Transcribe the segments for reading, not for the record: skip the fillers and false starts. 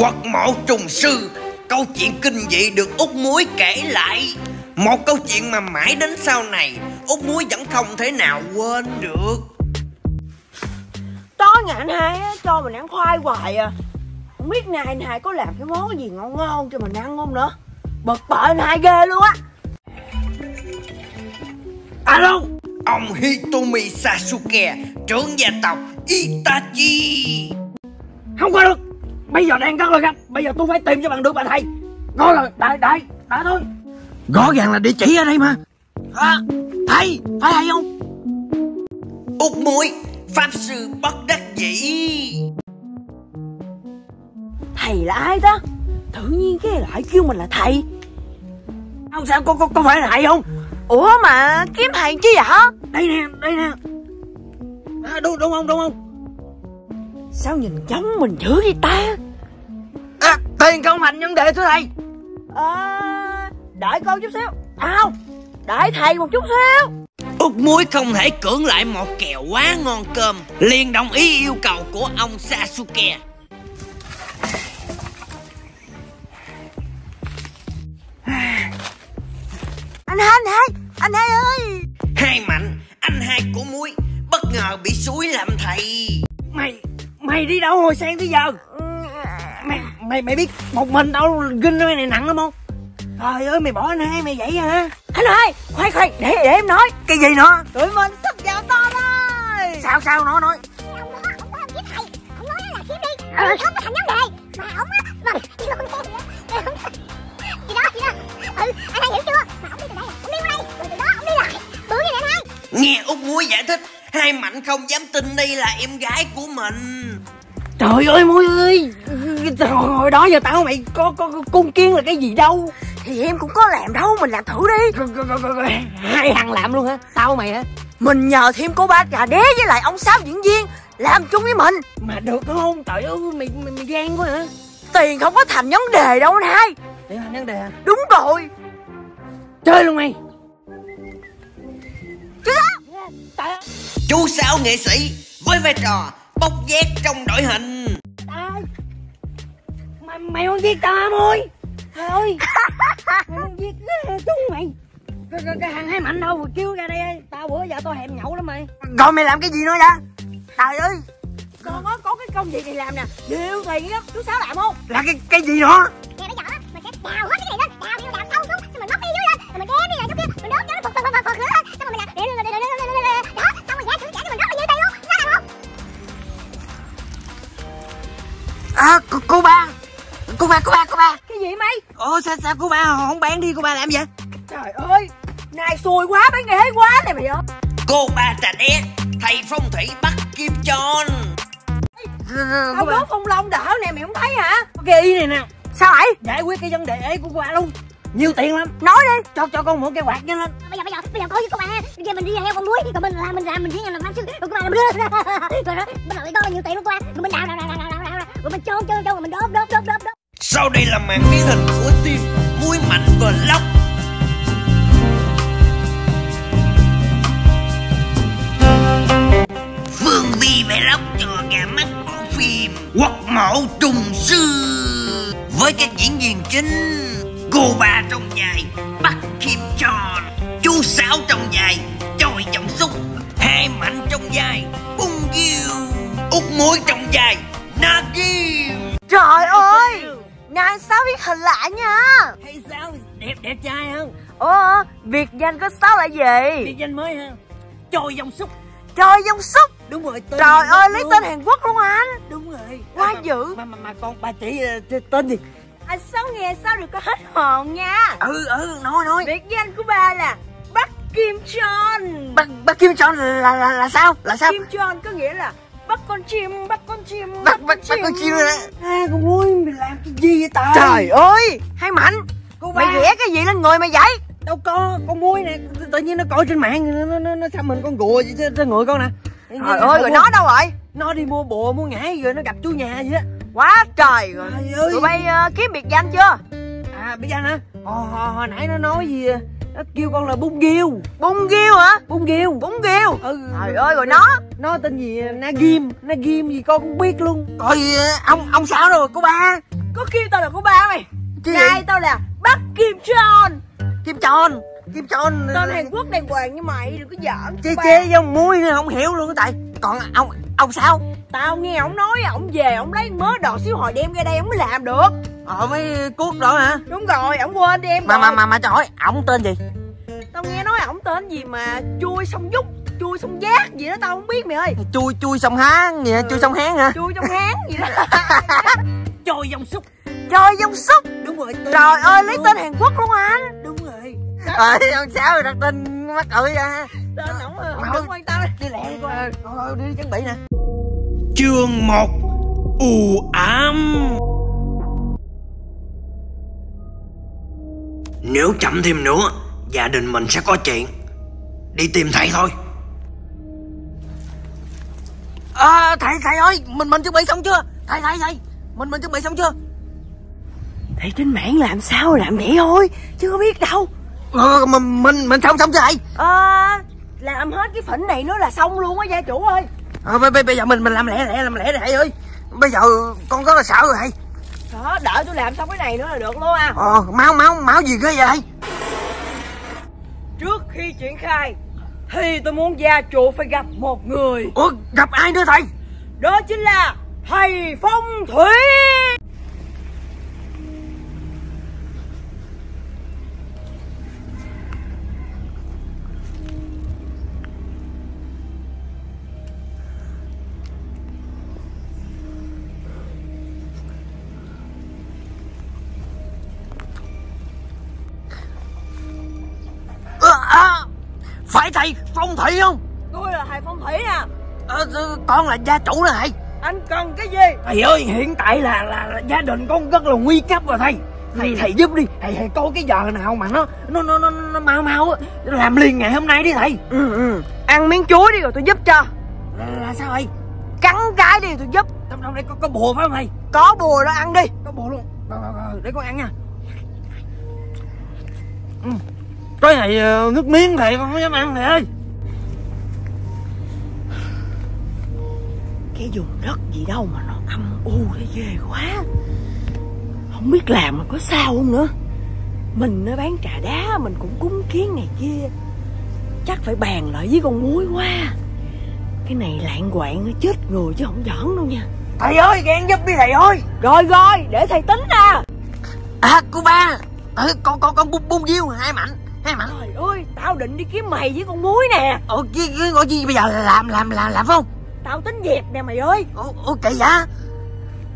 Quật Mộ Trùng Sư, câu chuyện kinh dị được Út Muối kể lại. Một câu chuyện mà mãi đến sau này Út Muối vẫn không thể nào quên được. Tối ngày anh Hai á, cho mình ăn khoai hoài à. Không biết nay anh Hai có làm cái món gì ngon ngon cho mình ăn không nữa. Bực bội anh Hai ghê luôn á. Alo, ông Hitomi Sasuke, trưởng gia tộc Itachi. Không có được, bây giờ đang rất là gấp, bây giờ tôi phải tìm cho bạn được bà thầy. Ngồi rồi, đợi thôi. Rõ ràng là địa chỉ ở đây mà. À, thầy, phải thầy không? Út Muối, pháp sư bất đắc dĩ. Thầy là ai đó? Tự nhiên cái lại kêu mình là thầy. Không sao, có phải là thầy không? Ủa mà kiếm thầy chứ hả? Đây nè. À, đúng không? Sao nhìn giống mình dữ vậy ta? À, tiền không thành vấn đề thưa thầy. À, đợi con chút xíu. À không, đợi thầy một chút xíu. Út Muối không thể cưỡng lại một kèo quá ngon cơm, liền đồng ý yêu cầu của ông Sasuke. Anh Hai ơi. Hai Mạnh, anh Hai của Muối, bất ngờ bị xúi làm thầy. Mày đi đâu hồi sáng tới giờ? Mày biết một mình đâu ginh cái này nặng lắm không? Trời ơi, mày bỏ anh Hai mày vậy hả? Anh Hai, khoan, để em nói. Cái gì nữa? Tụi mình sắp vào to rồi. Sao nó nói? Ông đó ông kiếm thầy, ông nói là kiếm đi. Không có thành vấn đề. Mà ông á, Gì đó. Ừ, anh Hai hiểu chưa? Mà ông đi từ đây, ông đi qua đây, rồi từ đó ông đi lại. Bữa như anh Hai. Nghe Út Muối giải thích, Hai Mạnh không dám tin đây là em gái của mình. Trời ơi Muối ơi, hồi đó giờ tao mày có cung kiêng là cái gì đâu. Thì em cũng có làm đâu, mình làm thử đi. Hai thằng làm luôn hả? Tao mày hả? Mình nhờ thêm cô ba Trà Đế với lại ông Sáu diễn viên làm chung với mình. Mà được không? Trời ơi, mày gian quá hả? Tiền không có thành vấn đề đâu anh Hai. Tiền thành vấn đề hả? Đúng rồi. Chơi luôn mày. Chú Sáu nghệ sĩ với vai trò bốc vét trong đội hình. Mày không giết tao Muối. Trời ơi. Mày không giết chúng mày. Cái thằng Hai Mạnh đâu mà kêu ra đây ơi. Tao bữa giờ tao hẹn nhậu lắm mày. Rồi mày làm cái gì nữa vậy? Trời ơi, còn có cái công việc này làm nè. Điều thì đó, chú Sáu làm không? Là cái gì nữa? Ngày bây giờ á, mình sẽ đào hết cái này lên. Đào đi, đào sâu xuống. Xong mình móc cái dưới lên. Rồi mình ghé đi lại chỗ kia. Mình đốt cho nó phật nữa. Xong rồi mình làm. Đó, xong rồi ra thử trả cho mình rất là nhiều tiền luôn. Nó làm không? À, cô ba. Cái gì mày? Ồ, sao cô ba không bán đi, cô ba làm vậy? Trời ơi, nay xui quá, bán nghề quá này mày ơi. Cô ba Trà Đế, thầy phong thủy Bắc Kim Chon. Tao có phong long đỡ nè, mày không thấy hả? Cái y này nè. Sao vậy? Giải quyết cái vấn đề ấy của cô ba luôn. Nhiều tiền lắm. Nói đi. Cho con mượn cái quạt nhanh lên. Bây giờ có với cô ba ha. Bây giờ mình đi theo con Muối, còn mình diễn làm pháp sư. Rồi cô ba làm đưa. Rồi đó, bên nội con là nhiều tiền lắm cô ba. Rồi mình đào. Rồi mình chôn mình đốt. Sau đây là màn biến hình của team Muối Mạnh Vlog. Phương Vi Vlog cho ra mắt bộ phim Quật Mộ Trùng Sư với các diễn viên chính cô ba trong dài Bắc Kim Chon, chú Sáu trong dài Chòi Trọng Xúc, Hai Mạnh trong dài Bung Giu, Út Muối trong dài Na Gim. Trời ơi, nàng Sáu biết hình lạ nha. Hay sao đẹp trai không? Ủa, biệt danh có Sáu là gì? Biệt danh mới ha, Chòi Dòng Xúc. Đúng rồi. Trời ơi, lấy tên Hàn Quốc luôn anh. Đúng rồi. Quá dữ. Mà con bà chỉ tên gì? Anh Sáu nghe sao được có hết hồn nha. Ừ, nói. Biệt danh của bà là Bắc Kim Chon. Bắc Kim Chon là sao? Kim Chon có nghĩa là Bắc con chim. À, con Muối mày làm cái gì vậy ta? Trời ơi, Hai Mạnh, cô ba, mày vẽ cái gì lên người mày vậy? Đâu có, con Muối nè, tự nhiên nó coi trên mạng nó xăm mình con gùa vậy trên người con nè. Trời ơi, rồi nó đâu rồi? Nó đi mua bùa, mua ngải rồi nó gặp chú nhà vậy á. Quá trời rồi. Tụi bay kiếm biệt danh chưa? À, biệt danh hả? Hồi nãy nó nói gì? Nó kêu con là Bung Giu hả? Bung Giu. Ừ. Trời ơi, rồi nó tên gì? Na Gim gì con cũng biết luôn. Rồi ông Sáu rồi cô ba. Có khi tao là của ba mày. Trai tao là Bắc Kim Chon. Kim Chon tên Hàn Quốc đàng hoàng như mày, đừng có giỡn. Chê vô muối không hiểu luôn á. Tại còn ông sao? Tao nghe ổng nói ổng về ổng lấy mớ đồ xíu hồi đem ra đây ổng mới làm được. Mới cuốc đó hả? Đúng rồi, ổng quên đi em. Mà trời ơi, ổng tên gì? Tao nghe nói ổng tên gì mà Chui Sông Dúc, Chui Sông Giác gì đó tao không biết mày ơi. Chui Sông Hán gì đó, Chui Sông Hán hả? Chui Sông Hán gì đó. Chui Dông Xúc. Chui Dông Xúc. Đúng rồi. Trời ơi, lấy tên Hàn Quốc luôn anh. Đúng rồi. Ông Sáu rồi đặt tên mắc cỡ ra. Tên ổng không quan tâm. Đi lẹ đi coi. Thôi đi chuẩn bị nè. Chương 1 U Ám. Nếu chậm thêm nữa, gia đình mình sẽ có chuyện. Đi tìm thầy thôi. Thầy ơi, mình chuẩn bị xong chưa? Thầy, mình chuẩn bị xong chưa? Thầy trên mạng làm sao làm vậy thôi, chứ có biết đâu. Mình xong chưa thầy? Làm hết cái phỉnh này nữa là xong luôn á gia chủ ơi. Bây giờ mình làm lẹ thầy ơi. Bây giờ con rất là sợ rồi thầy. Đó, đợi tôi làm xong cái này nữa là được luôn à. Máu gì ghê vậy? Trước khi triển khai thì tôi muốn gia chủ phải gặp một người. Gặp ai nữa thầy? Đó chính là thầy phong thủy. Phải thầy phong thủy không? Tôi là thầy phong thủy nè. Con là gia chủ nè thầy. Anh cần cái gì? Thầy ơi, hiện tại là gia đình con rất là nguy cấp rồi thầy. Thầy giúp đi. Thầy coi cái giờ nào mà nó mau làm liền ngày hôm nay đi thầy. Ăn miếng chuối đi rồi tôi giúp cho. Là sao thầy? Cắn cái đi tôi giúp. Trong đây có bùa phải không thầy? Có bùa đó, ăn đi. Có bùa luôn. Để con ăn nha. Cái này nước miếng thầy con không dám ăn thầy ơi. Cái vùng đất gì đâu mà nó âm u thế, ghê quá. Không biết làm mà có sao không nữa. Mình nó bán trà đá, mình cũng cúng kiến này kia. Chắc phải bàn lại với con muối quá. Cái này lạng quạng nó chết người chứ không giỡn đâu nha. Thầy ơi, ghen giúp đi thầy ơi. Rồi, để thầy tính ra. Cô ba. Con Bung Giu hai mạnh. Trời ơi, tao định đi kiếm mày với con muối nè. Cái gọi gì bây giờ làm phải không? Tao tính dẹp nè mày ơi. Kỳ dạ.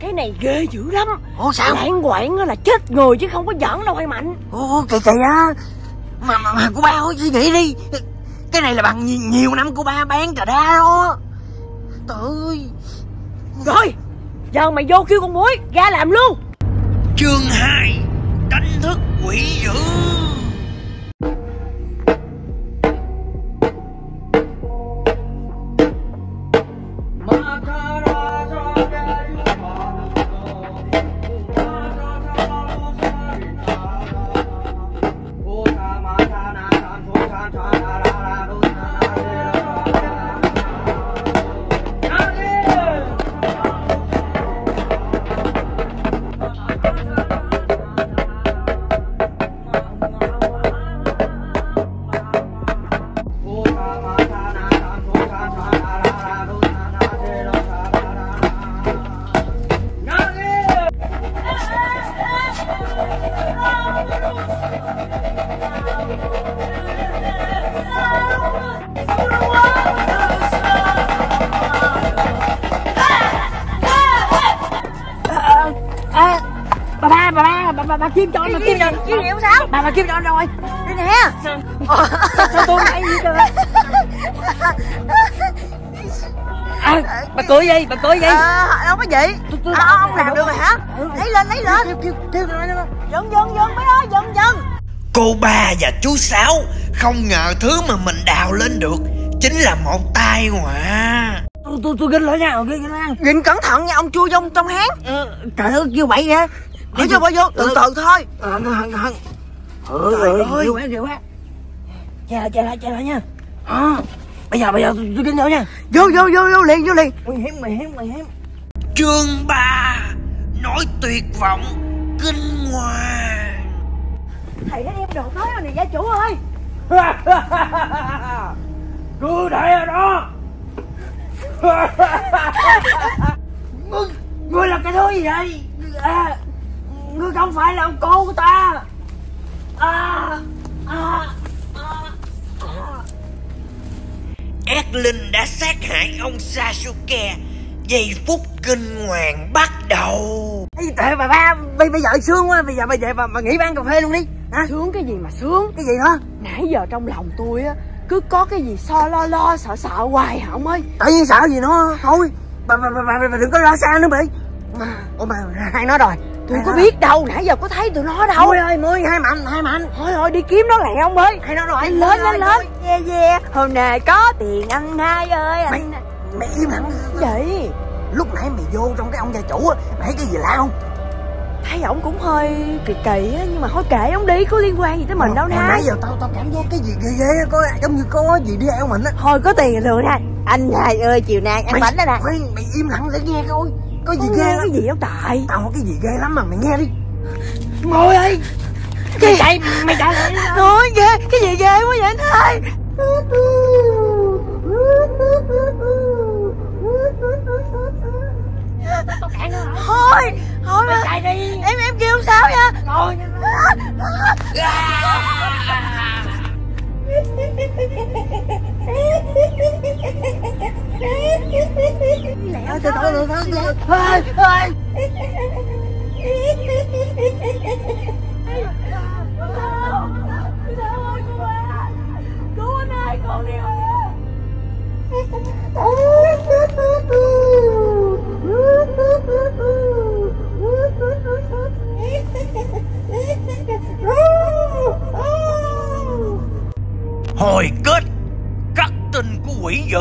Cái này ghê dữ lắm. Sao? Lạng quạng là chết người chứ không có giỡn đâu hai mạnh. Kỳ dạ. Mà của ba ơi, suy nghĩ đi. Cái này là bằng nhiều năm của ba bán trà đá đó. Trời ơi. Rồi, giờ mày vô kêu con muối ra làm luôn. Chương 2 Đánh thức quỷ dữ. Bà Kim Chon, bà Kim Chon hiểu sao? Bà Kim Chon rồi. Đây nè. Sao tôi lại gì trời? Bà cười gì? Không có gì. Ông làm được rồi hả? Lấy lên. Dần mấy ơi, dần. Cô ba và chú Sáu không ngờ thứ mà mình đào lên được chính là một tai họa. Tôi ginh lại nha, ginh cẩn thận nha, ông chui vô trong hán. Trời ơi, kêu bậy ra. Để cho bỏ vô, từ thôi. Ghê quá. Che lại nha. Bây giờ tôi kính vô nha. Vô liền. Mày hiếm. Chương 3 nỗi tuyệt vọng kinh hoàng. Thầy đã đem đồ nói rồi này gia chủ ơi. Cứ để ở đó. Ngươi là cái thứ gì vậy? Ngươi không phải là ông cô của ta. Ác linh đã sát hại ông Sasuke. Giây phút kinh hoàng bắt đầu. Ê, tệ bà ba, bây giờ sướng quá, bây giờ bà về bà nghỉ bán cà phê luôn đi. Hả? Sướng cái gì mà sướng? Cái gì hả? Nãy giờ trong lòng tôi á, cứ có cái gì so lo sợ sợ hoài hả ông ơi. Tại vì sợ gì nó thôi. Bà đừng có lo xa nữa bị. Ủa mà hai nó rồi. Tôi có biết đâu, nãy giờ có thấy tụi nó đâu. Mười ơi, Mười, hai mạnh. Thôi đi kiếm nó lẹ ông ơi. Hai nó rồi, anh lớn. Yeah. Hôm nay có tiền ăn hai ơi anh. Mày im lặng vậy. Lúc nãy mày vô trong cái ông gia chủ á, mày thấy cái gì lạ không? Thấy ổng cũng hơi kỳ kỳ á, nhưng mà thôi kệ ổng đi, có liên quan gì tới mình đâu nè. Nãy giờ tao cảm giác cái gì ghê á, có giống như có gì đi eo mình á. Thôi có tiền lừa nè. Anh hai ơi, chiều nay ăn bánh đó nè. Mày im lặng để nghe coi. Có gì ghê lắm. Cái gì không tại? Tao có cái gì ghê lắm mà mày nghe đi. Ngồi ơi. Cái gì? Mày trả lời đi. Thôi ghê, cái gì ghê quá vậy anh hai? Thôi mày chạy đi. Em kêu sao vậy? Ngồi. Lẹ ơi, từ từ. Thôi. Hồi kết các tình của quỷ dữ.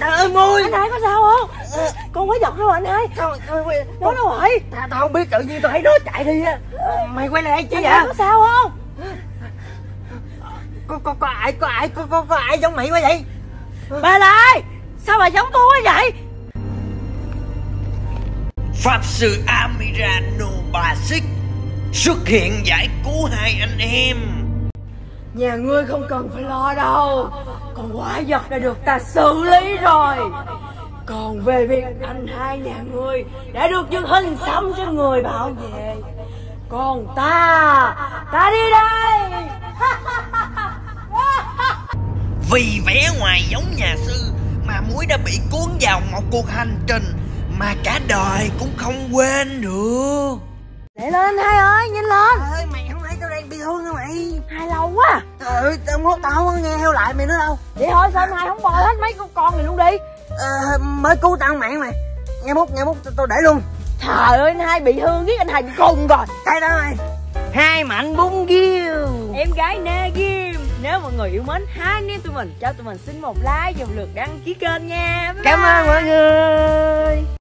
Trời ơi Mui, anh hai có sao không? Con quái vật đâu anh hai? Nó đâu vậy? Tao không biết, tự nhiên tao thấy nó chạy đi á. Mày quay lại chứ vậy? Anh có sao không? Có ai giống mày quá vậy? Bà lại, sao bà giống tôi quá vậy? Pháp sư Amirano Basic xuất hiện giải cứu hai anh em. Nhà ngươi không cần phải lo đâu, còn quái vật đã được ta xử lý rồi. Còn về việc anh hai nhà ngươi đã được dựng hình xăm cho người bảo vệ. Còn ta đi đây. Vì vẻ ngoài giống nhà sư mà Muối đã bị cuốn vào một cuộc hành trình mà cả đời cũng không quên được. Để lên anh hai ơi, nhanh lên. Trời ơi, mày không thấy tao đang bị thương hả mày? Hai lâu quá. Trời ơi, tao không có nghe theo lại mày nữa đâu. Vậy thôi sao anh hai không bò hết mấy con này luôn đi. Mới cứu tao mạng mày. Nghe mốt tao để luôn. Trời ơi, anh hai bị thương chứ, anh hai bị khùng rồi. Cái đó mày. Hai mạnh Bung Giu, em gái Na Gim. Nếu mọi người yêu mến hai anh em tụi mình, cho tụi mình xin một like, dùm lượt đăng ký kênh nha. Bye. Cảm ơn mọi người.